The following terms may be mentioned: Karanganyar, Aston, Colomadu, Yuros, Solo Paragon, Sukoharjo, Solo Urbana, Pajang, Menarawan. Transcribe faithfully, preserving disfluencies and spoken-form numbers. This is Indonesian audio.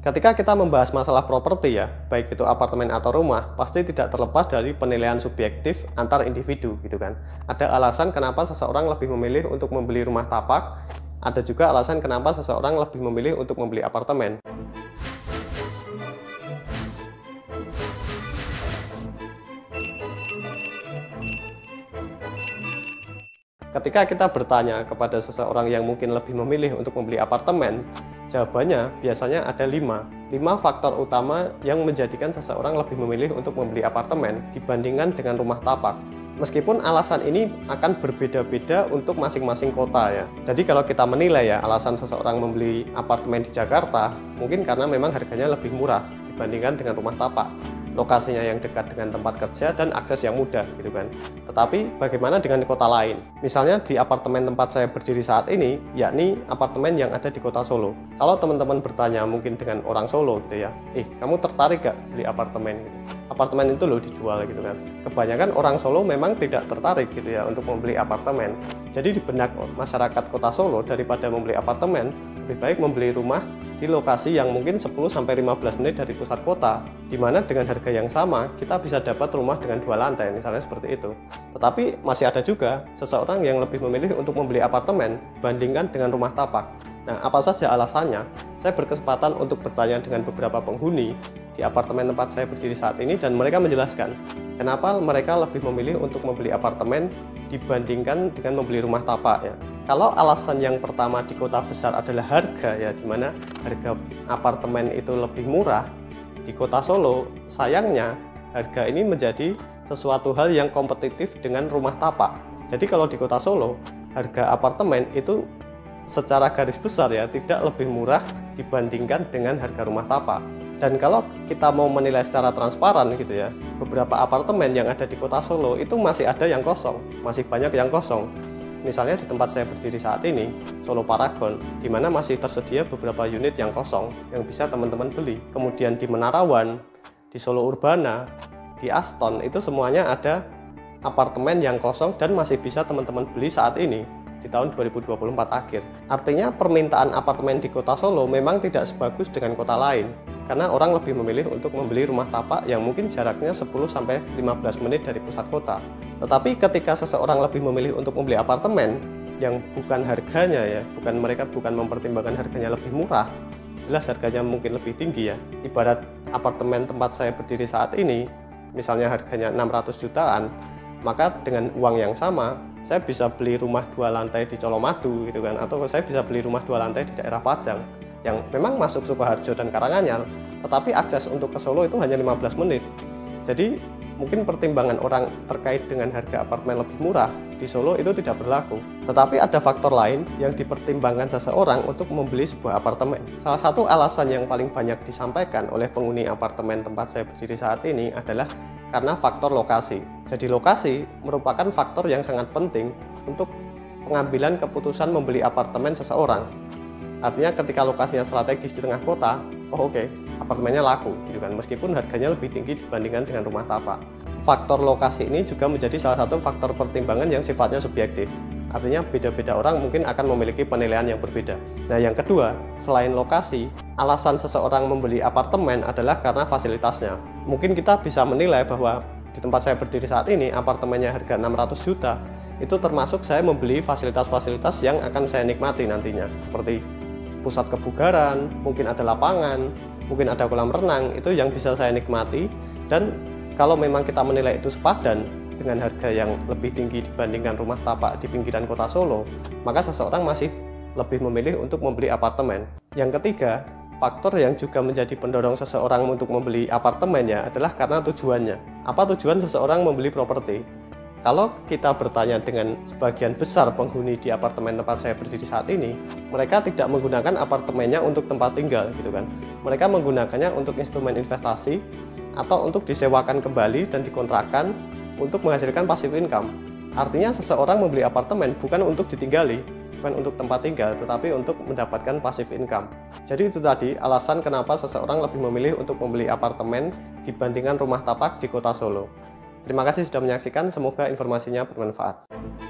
Ketika kita membahas masalah properti ya, baik itu apartemen atau rumah, pasti tidak terlepas dari penilaian subjektif antar individu gitu kan. Ada alasan kenapa seseorang lebih memilih untuk membeli rumah tapak, ada juga alasan kenapa seseorang lebih memilih untuk membeli apartemen. Ketika kita bertanya kepada seseorang yang mungkin lebih memilih untuk membeli apartemen, jawabannya biasanya ada lima. lima faktor utama yang menjadikan seseorang lebih memilih untuk membeli apartemen dibandingkan dengan rumah tapak. Meskipun alasan ini akan berbeda-beda untuk masing-masing kota ya. Jadi kalau kita menilai ya alasan seseorang membeli apartemen di Jakarta, mungkin karena memang harganya lebih murah dibandingkan dengan rumah tapak. Lokasinya yang dekat dengan tempat kerja dan akses yang mudah gitu kan. Tetapi bagaimana dengan kota lain? Misalnya di apartemen tempat saya berdiri saat ini, yakni apartemen yang ada di kota Solo. Kalau teman-teman bertanya mungkin dengan orang Solo gitu ya, eh kamu tertarik gak beli apartemen gitu? Apartemen itu loh dijual gitu kan. Kebanyakan orang Solo memang tidak tertarik gitu ya untuk membeli apartemen. Jadi di benak masyarakat kota Solo daripada membeli apartemen, lebih baik membeli rumah di lokasi yang mungkin sepuluh sampai lima belas menit dari pusat kota, di mana dengan harga yang sama kita bisa dapat rumah dengan dua lantai misalnya seperti itu. Tetapi masih ada juga seseorang yang lebih memilih untuk membeli apartemen bandingkan dengan rumah tapak. Nah, apa saja alasannya? Saya berkesempatan untuk bertanya dengan beberapa penghuni di apartemen tempat saya berdiri saat ini dan mereka menjelaskan kenapa mereka lebih memilih untuk membeli apartemen dibandingkan dengan membeli rumah tapak ya. Kalau alasan yang pertama di kota besar adalah harga ya, dimana harga apartemen itu lebih murah di kota Solo, sayangnya harga ini menjadi sesuatu hal yang kompetitif dengan rumah tapak. Jadi kalau di kota Solo, harga apartemen itu secara garis besar ya tidak lebih murah dibandingkan dengan harga rumah tapak. Dan kalau kita mau menilai secara transparan gitu ya, beberapa apartemen yang ada di kota Solo itu masih ada yang kosong, masih banyak yang kosong. Misalnya di tempat saya berdiri saat ini, Solo Paragon, di mana masih tersedia beberapa unit yang kosong yang bisa teman-teman beli. Kemudian di Menarawan, di Solo Urbana, di Aston, itu semuanya ada apartemen yang kosong dan masih bisa teman-teman beli saat ini di tahun dua ribu dua puluh empat akhir. Artinya permintaan apartemen di kota Solo memang tidak sebagus dengan kota lain, karena orang lebih memilih untuk membeli rumah tapak yang mungkin jaraknya sepuluh sampai lima belas menit dari pusat kota. Tetapi ketika seseorang lebih memilih untuk membeli apartemen yang bukan harganya ya, bukan mereka bukan mempertimbangkan harganya lebih murah, jelas harganya mungkin lebih tinggi ya. Ibarat apartemen tempat saya berdiri saat ini, misalnya harganya enam ratus jutaan, maka dengan uang yang sama, saya bisa beli rumah dua lantai di Colomadu gitu kan, atau saya bisa beli rumah dua lantai di daerah Pajang yang memang masuk Sukoharjo dan Karanganyar, tetapi akses untuk ke Solo itu hanya lima belas menit. Jadi mungkin pertimbangan orang terkait dengan harga apartemen lebih murah di Solo itu tidak berlaku. Tetapi ada faktor lain yang dipertimbangkan seseorang untuk membeli sebuah apartemen. Salah satu alasan yang paling banyak disampaikan oleh penghuni apartemen tempat saya berdiri saat ini adalah karena faktor lokasi. Jadi lokasi merupakan faktor yang sangat penting untuk pengambilan keputusan membeli apartemen seseorang. Artinya ketika lokasinya strategis di tengah kota, oh oke, okay, apartemennya laku gitu kan, meskipun harganya lebih tinggi dibandingkan dengan rumah tapak. Faktor lokasi ini juga menjadi salah satu faktor pertimbangan yang sifatnya subjektif. Artinya beda-beda orang mungkin akan memiliki penilaian yang berbeda. Nah yang kedua, selain lokasi, alasan seseorang membeli apartemen adalah karena fasilitasnya. Mungkin kita bisa menilai bahwa di tempat saya berdiri saat ini, apartemennya harga enam ratus juta, itu termasuk saya membeli fasilitas-fasilitas yang akan saya nikmati nantinya. Seperti pusat kebugaran, mungkin ada lapangan, mungkin ada kolam renang, itu yang bisa saya nikmati. Dan kalau memang kita menilai itu sepadan dengan harga yang lebih tinggi dibandingkan rumah tapak di pinggiran kota Solo, maka seseorang masih lebih memilih untuk membeli apartemen. Yang ketiga, faktor yang juga menjadi pendorong seseorang untuk membeli apartemennya adalah karena tujuannya. Apa tujuan seseorang membeli properti? Kalau kita bertanya dengan sebagian besar penghuni di apartemen tempat saya berdiri saat ini, mereka tidak menggunakan apartemennya untuk tempat tinggal gitu kan. Mereka menggunakannya untuk instrumen investasi atau untuk disewakan kembali dan dikontrakkan untuk menghasilkan passive income. Artinya seseorang membeli apartemen bukan untuk ditinggali, bukan untuk tempat tinggal, tetapi untuk mendapatkan passive income. Jadi itu tadi alasan kenapa seseorang lebih memilih untuk membeli apartemen dibandingkan rumah tapak di kota Solo. Terima kasih sudah menyaksikan, semoga informasinya bermanfaat.